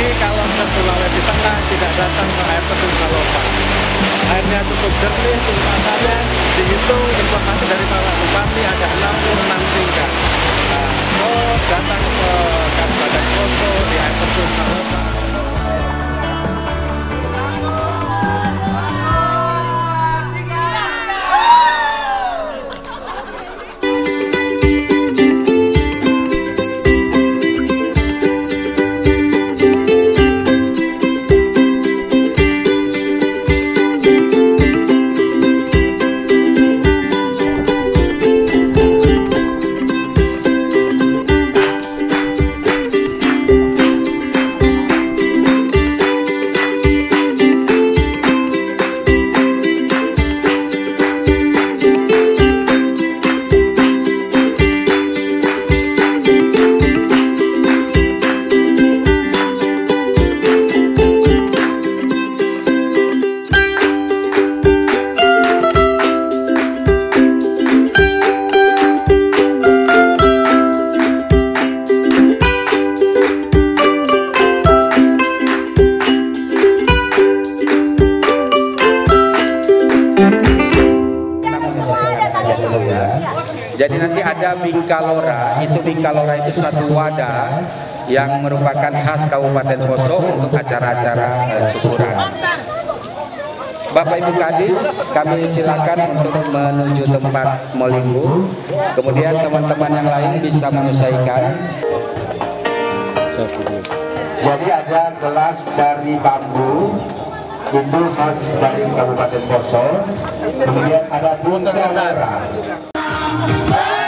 Jadi kalau ke Sulawesi Tengah tidak datang ke air terjun Kalopa. Airnya cukup jernih, tumpahannya dihitung informasi dari Bapak Bupati ada 66 tingkat. Kalau datang ke Kabupaten Poso di air terjun Kalopa. Jadi nanti ada bingkalora, itu bingkalora itu satu wadah yang merupakan khas Kabupaten Poso untuk acara-acara syukuran. Bapak Ibu Kadis, kami silakan untuk menuju tempat molingu. Kemudian teman-teman yang lain bisa menyelesaikan. Jadi ada gelas dari bambu, itu khas dari Kabupaten Poso. Kemudian ada bungkus merah. Bye.